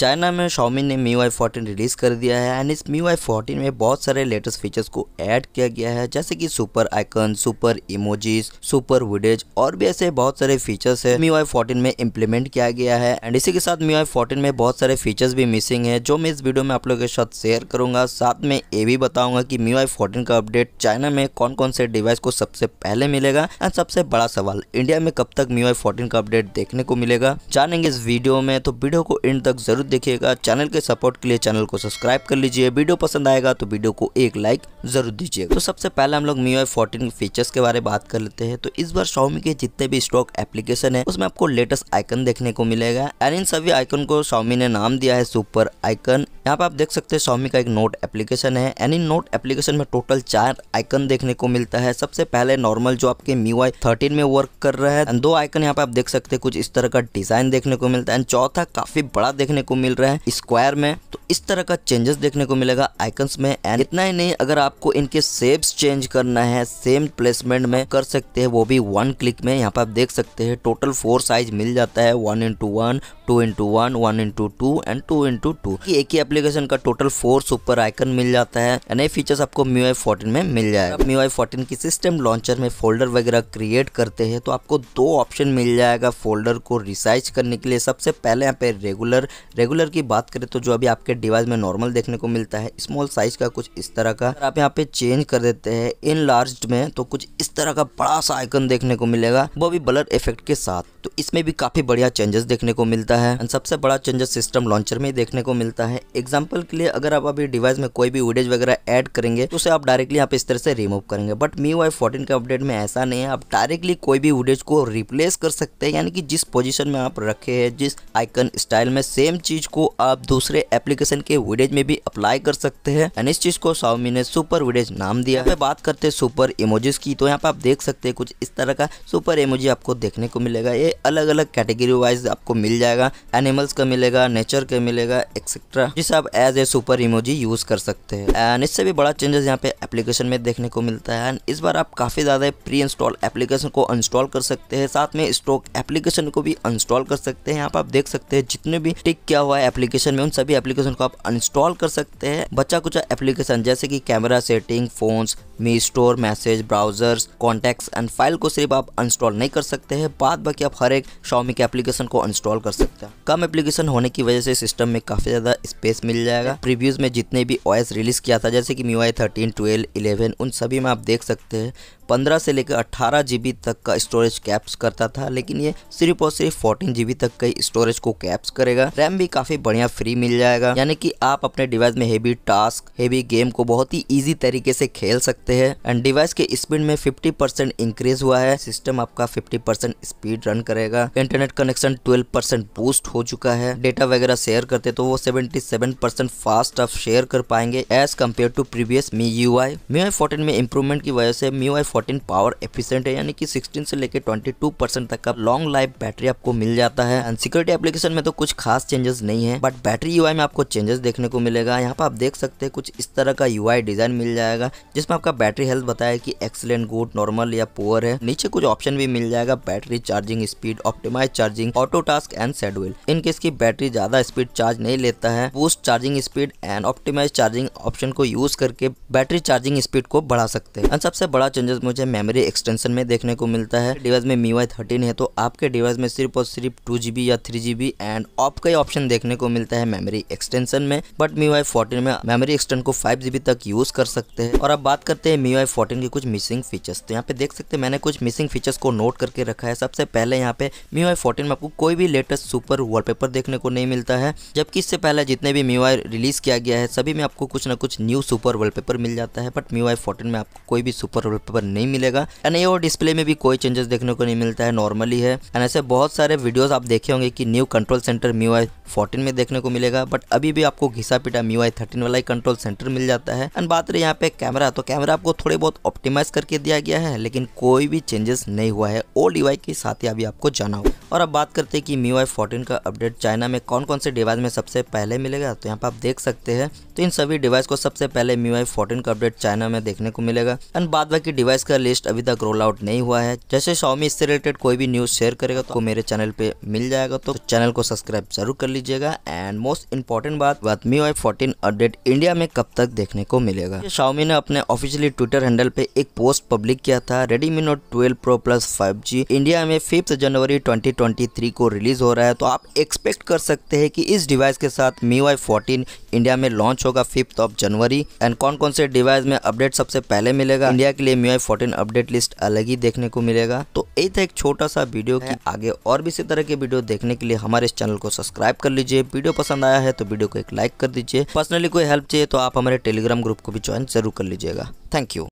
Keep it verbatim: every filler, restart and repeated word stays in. China में Xiaomi ने M I U I fourteen release कर दिया है एंड इस M I U I fourteen में बहुत सारे लेटेस्ट फीचर्स को ऐड किया गया है, जैसे कि super icon, super emojis, super widgets और भी ऐसे बहुत सारे फीचर्स है M I U I fourteen में इम्प्लीमेंट किया गया है। एंड इसी के साथ M I U I fourteen में बहुत सारे फीचर्स भी मिसिंग है जो मैं इस वीडियो में आप लोगों के साथ शेयर करूंगा। साथ में ये भी बताऊंगा कि M I U I fourteen का अपडेट चाइना में कौन कौन से डिवाइस को सबसे पहले मिलेगा एंड सबसे बड़ा सवाल, इंडिया में कब तक M I U I fourteen का अपडेट देखने को मिलेगा, जानेंगे इस वीडियो में। तो वीडियो को एंड तक जरूर देखिएगा। चैनल के सपोर्ट के लिए चैनल को सब्सक्राइब कर लीजिए। वीडियो पसंद आएगा तो वीडियो को एक लाइक जरूर दीजिए। तो सबसे पहले हम लोग M I U I fourteen के फीचर्स के बारे में बात कर लेते हैं। तो इस बार Xiaomi के जितने भी स्टॉक एप्लीकेशन है उसमें आपको लेटेस्ट आइकन देखने को मिलेगा एंड इन सभी आइकन को Xiaomi ने नाम दिया है सुपर आइकन। यहाँ पे आप देख सकते हैं Xiaomi का एक नोट एप्लीकेशन है एंड इन नोट एप्लीकेशन में टोटल चार आइकन देखने को मिलता है। सबसे पहले नॉर्मल जो आपके M I U I thirteen में वर्क कर रहा है एंड दो आइकन यहाँ पे आप देख सकते हैं कुछ इस तरह का डिजाइन देखने को मिलता है एंड चौथा काफी बड़ा देखने को मिल रहा है स्क्वायर में। तो इस तरह का चेंजेस देखने को मिलेगा आइकन्स में। एंड इतना ही नहीं, अगर आपको इनके शेप्स चेंज करना है सेम प्लेसमेंट में कर सकते हैं, वो भी वन क्लिक में। यहाँ पे आप देख सकते हैं टोटल फोर साइज मिल जाता है, one into one, two into one, one into two and two into two. एक ही एप्लीकेशन का टोटल फोर सुपर आइकन मिल जाता है एंड ये फीचर्स आपको M I U I fourteen में मिल जाएगा। M I U I fourteen की सिस्टम लॉन्चर में फोल्डर वगैरह क्रिएट करते हैं तो आपको दो ऑप्शन मिल जाएगा फोल्डर को रिसाइज करने के लिए। सबसे पहले यहाँ पे रेगुलर रेगुलर की बात करें तो जो अभी आपके डिवाइस में नॉर्मल देखने को मिलता है स्मॉल साइज का कुछ इस तरह का, आप यहाँ पे चेंज कर देते हैं इन लार्ज में तो कुछ इस तरह का बड़ा सा आइकन देखने को मिलेगा, वो भी ब्लर इफेक्ट के साथ। तो इसमें भी काफी बढ़िया चेंजेस देखने को मिलता है एंड सबसे बड़ा चेंजेस सिस्टम लॉन्चर में देखने को मिलता है। एग्जाम्पल के लिए अगर आप अभी डिवाइस में कोई भी विडेज वगैरह ऐड करेंगे तो उसे आप डायरेक्टली यहाँ पे इस तरह से रिमूव करेंगे, but M I U I fourteen के अपडेट में ऐसा नहीं है। आप डायरेक्टली कोई भी विडेज को रिप्लेस कर सकते हैं, यानी कि जिस पोजीशन में आप रखे हैं जिस आइकन स्टाइल में सेम चीज को आप दूसरे एप्लीकेशन के विडेज में भी अप्लाई कर सकते हैं एंड इस चीज को Xiaomi ने सुपर विडेज नाम दिया है। बात करते हैं सुपर इमोजीज की, तो यहाँ पे आप देख सकते हैं कुछ इस तरह का सुपर इमोजी आपको देखने को मिलेगा। ये अलग अलग कैटेगरी वाइज आपको मिल जाएगा, एनिमल्स का मिलेगा, नेचर का मिलेगा एक्सेट्रा, जिसे आप as a super emoji use कर सकते हैं एंड इससे भी बड़ा चेंजेस यहाँ पे एप्लीकेशन में देखने को मिलता है। एंड इस बार आप काफी ज्यादा प्री इंस्टॉल एप्लीकेशन को इंस्टॉल कर सकते हैं, साथ में स्टॉक एप्लीकेशन को भी इंस्टॉल कर सकते हैं। यहाँ पे आप देख सकते हैं जितने भी टिक किया हुआ है एप्लीकेशन में उन सभी एप्लीकेशन को आप इंस्टॉल कर सकते हैं। बच्चा कुछ एप्लीकेशन जैसे कि camera setting, phones, Mi store, message, browsers, contacts and file को सिर्फ आप इंस्टॉल नहीं कर सकते हैं, बाद बाकी आप हर एक Xiaomi के एप्लीकेशन को इंस्टॉल कर सकते हैं। कम एप्लीकेशन होने की वजह से सिस्टम में काफी ज्यादा स्पेस मिल जाएगा। प्रीव्यूज में जितने भी O S रिलीज किया था जैसे कि M I U I thirteen, twelve, eleven उन सभी में आप देख सकते हैं पंद्रह से लेकर अट्ठारह जीबी तक का स्टोरेज कैप्स करता था, लेकिन ये सिर्फ और सिर्फ फोर्टीन जीबी तक का स्टोरेज को कैप्स करेगा। रैम भी काफी बढ़िया फ्री मिल जाएगा, यानी कि आप अपने डिवाइस में हेवी टास्क, हेवी गेम को बहुत ही इजी तरीके से खेल सकते हैं एंड डिवाइस के स्पीड में फिफ्टी परसेंट इंक्रीज हुआ है। सिस्टम आपका फिफ्टी परसेंट स्पीड रन करेगा। Internet connection twelve percent boost हो चुका है। डेटा वगैरह शेयर करते तो वो सेवेंटी सेवन परसेंट फास्ट आप शेयर कर पाएंगे as compare to previous M I U I। M I U I fourteen में इम्प्रूवमेंट की वजह से M I U I fourteen power efficient है, यानी कि सिक्सटीन से लेकर ट्वेंटी टू परसेंट तक का लॉन्ग लाइफ बैटरी आपको मिल जाता है एंड सिक्योरिटी एप्लीकेशन में तो कुछ खास चेंजेस नहीं है, बट बैटरी यूआई में आपको चेंजेस देखने को मिलेगा। यहाँ पर आप देख सकते हैं कुछ इस तरह का यूआई डिजाइन मिल जाएगा जिसमें आपका बैटरी हेल्थ बताया कि एक्सीलेंट, गुड, नॉर्मल या पुअर है। नीचे कुछ ऑप्शन भी मिल जाएगा, battery charging speed, optimise charging, auto task and schedule. In case की बैटरी ज्यादा स्पीड चार्ज नहीं लेता है, boost charging speed and optimise charging option को यूज करके बैटरी चार्जिंग स्पीड को बढ़ा सकते हैं। सबसे बड़ा चेंजेस मुझे मेमोरी एक्सटेंशन में देखने को मिलता है। डिवाइस में M I U I thirteen है तो आपके डिवाइस में सिर्फ और सिर्फ टू जीबी या थ्री जीबी एंड ऑफ का ही ऑप्शन देखने को मिलता है मेमोरी एक्सटेंशन में, but M I U I fourteen में मेमोरी एक्सटेंड को फाइव जीबी तक यूज कर सकते हैं। और अब बात करते हैं M I U I fourteen के कुछ मिसिंग फीचर्स। तो यहाँ पे देख सकते हैं मैंने कुछ मिसिंग फीचर्स को नोट करके रखा है। सबसे पहले यहाँ पे M I U I fourteen में आपको कोई भी लेटेस्ट सुपर वॉलपेपर देखने को नहीं मिलता है, जबकि इससे पहले जितने भी M I U I release किया गया है सभी में आपको कुछ ना कुछ न्यू सुपर वॉलपेपर मिल जाता है, but M I U I fourteen में आपको कोई भी सुपर वॉलपेपर नहीं मिलेगा। एंड और डिस्प्ले में भी कोई चेंजेस देखने को नहीं मिलता है, नॉर्मली है। एंड ऐसे बहुत सारे वीडियोस आप देखे होंगे कि new control centre M I U I fourteen में देखने को मिलेगा, बट अभी भी आपको घिसा पिटा M I U I thirteen वाला ही कंट्रोल सेंटर मिल जाता है। एंड बात रही यहाँ पे कैमरा, तो कैमरा आपको थोड़े बहुत ऑप्टिमाइज करके दिया गया है, लेकिन कोई भी चेंजेस नहीं हुआ है old M I U I के साथ ही अभी आपको जाना हो। और अब बात करते हैं कि M I U I fourteen का अपडेट चाइना में कौन कौन से डिवाइस में सबसे पहले मिलेगा। तो यहाँ पे आप देख सकते हैं तो इन सभी डिवाइस को सबसे पहले M I U I fourteen का अपडेट चाइना में देखने को मिलेगा एंड बाद बाकी डिवाइस इसका लिस्ट अभी तक रोल आउट नहीं हुआ है। जैसे Xiaomi इससे रिलेटेड कोई भी न्यूज़ शेयर करेगा तो मेरे चैनल पे मिल जाएगा, तो चैनल को सब्सक्राइब जरूर कर लीजिएगा। एंड मोस्ट इंपॉर्टेंट बात बात M I U I fourteen update India में कब तक देखने को मिलेगा। Xiaomi ने अपने ऑफिशियली ट्विटर हैंडल पे एक पोस्ट पब्लिक किया था। Redmi Note twelve Pro Plus five G India में fifth January twenty twenty three को रिलीज हो रहा है, तो आप एक्सपेक्ट कर सकते हैं कि इस डिवाइस के साथ M I U I fourteen India में लॉन्च होगा फिफ्थ ऑफ जनवरी। एंड कौन कौन से डिवाइस में अपडेट सबसे पहले मिलेगा, इंडिया के लिए M I U I fourteen update list अलग ही देखने को मिलेगा। तो यही था एक छोटा सा वीडियो की, आगे और भी इसी तरह के वीडियो देखने के लिए हमारे इस चैनल को सब्सक्राइब कर लीजिए। वीडियो पसंद आया है तो वीडियो को एक लाइक कर दीजिए। पर्सनली कोई हेल्प चाहिए तो आप हमारे टेलीग्राम ग्रुप को भी ज्वाइन जरूर कर लीजिएगा। Thank you.